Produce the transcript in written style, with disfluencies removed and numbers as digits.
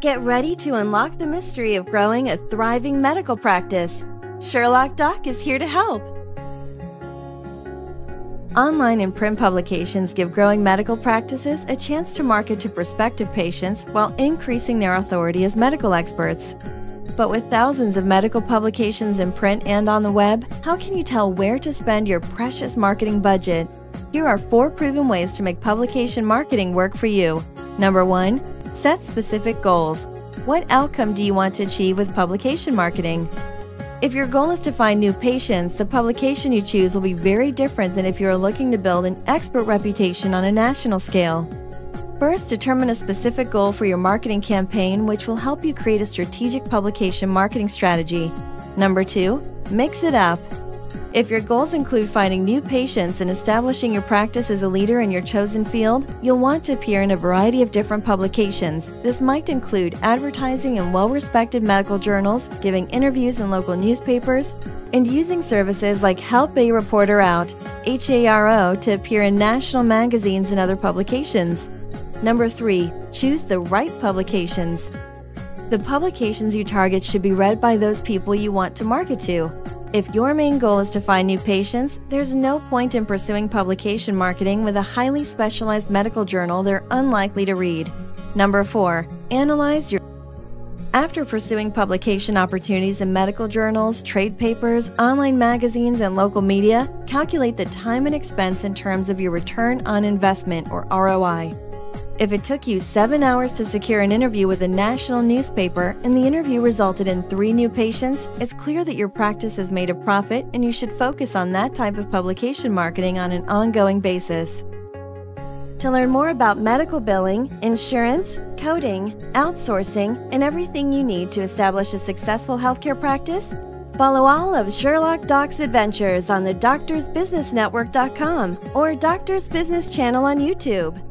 Get ready to unlock the mystery of growing a thriving medical practice. Sherlock Doc is here to help. Online and print publications give growing medical practices a chance to market to prospective patients while increasing their authority as medical experts. But with thousands of medical publications in print and on the web, how can you tell where to spend your precious marketing budget? Here are 4 proven ways to make publication marketing work for you. Number 1. Set specific goals. What outcome do you want to achieve with publication marketing? If your goal is to find new patients, the publication you choose will be very different than if you are looking to build an expert reputation on a national scale. First, determine a specific goal for your marketing campaign, which will help you create a strategic publication marketing strategy. Number 2, mix it up. If your goals include finding new patients and establishing your practice as a leader in your chosen field, you'll want to appear in a variety of different publications. This might include advertising in well-respected medical journals, giving interviews in local newspapers, and using services like Help A Reporter Out, HARO, to appear in national magazines and other publications. Number 3, choose the right publications. The publications you target should be read by those people you want to market to. If your main goal is to find new patients, there's no point in pursuing publication marketing with a highly specialized medical journal they're unlikely to read. Number 4. Analyze your... After pursuing publication opportunities in medical journals, trade papers, online magazines, and local media, calculate the time and expense in terms of your return on investment, or ROI. If it took you 7 hours to secure an interview with a national newspaper and the interview resulted in 3 new patients, it's clear that your practice has made a profit and you should focus on that type of publication marketing on an ongoing basis. To learn more about medical billing, insurance, coding, outsourcing, and everything you need to establish a successful healthcare practice, follow all of Sherlock Doc's adventures on the DoctorsBusinessNetwork.com or Doctors Business Channel on YouTube.